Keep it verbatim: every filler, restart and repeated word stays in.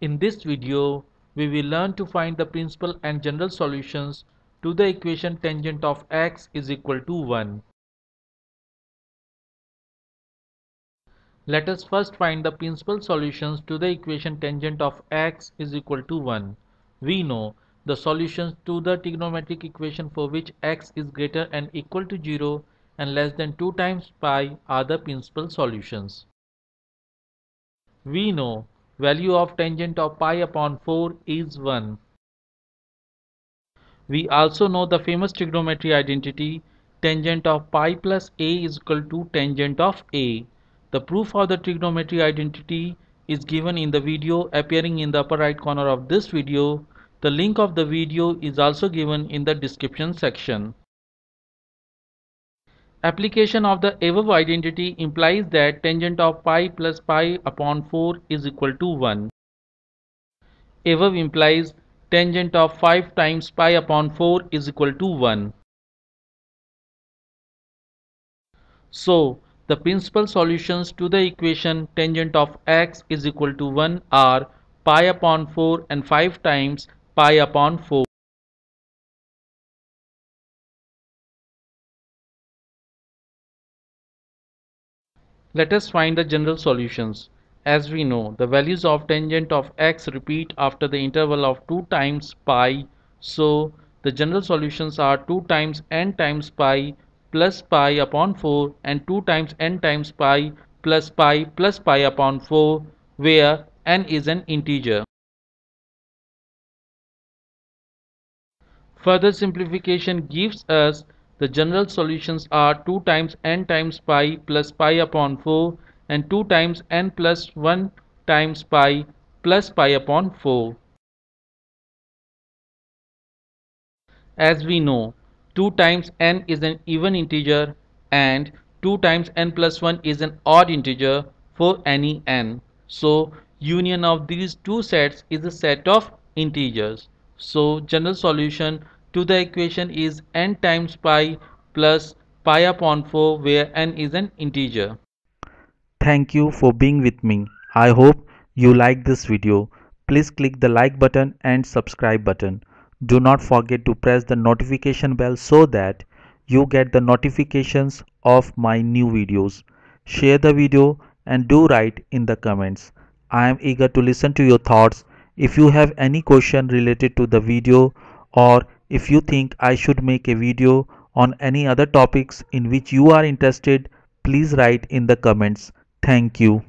In this video, we will learn to find the principal and general solutions to the equation tangent of x is equal to one. Let us first find the principal solutions to the equation tangent of x is equal to one. We know the solutions to the trigonometric equation for which x is greater and equal to zero and less than two times pi are the principal solutions. We know value of tangent of pi upon four is one. We also know the famous trigonometry identity tangent of pi plus a is equal to tangent of a. The proof of the trigonometry identity is given in the video appearing in the upper right corner of this video. The link of the video is also given in the description section. Application of the above identity implies that tangent of pi plus pi upon four is equal to one. Above implies tangent of five times pi upon four is equal to one. So, the principal solutions to the equation tangent of x is equal to one are pi upon four and five times pi upon four. Let us find the general solutions. As we know, the values of tangent of x repeat after the interval of two times pi. So, the general solutions are two times n times pi plus pi upon four and two times n times pi plus pi plus pi upon four, where n is an integer. Further simplification gives us the general solutions are two times n times pi plus pi upon four and two times n plus one times pi plus pi upon four. As we know, two times n is an even integer and two times n plus one is an odd integer for any n. So, union of these two sets is a set of integers. So, general solution to the equation is n times pi plus pi upon four, where n is an integer. Thank you for being with me. I hope you like this video. Please click the like button and subscribe button. Do not forget to press the notification bell so that you get the notifications of my new videos. Share the video and do write in the comments. I am eager to listen to your thoughts. If you have any question related to the video, or if you think I should make a video on any other topics in which you are interested, please write in the comments. Thank you.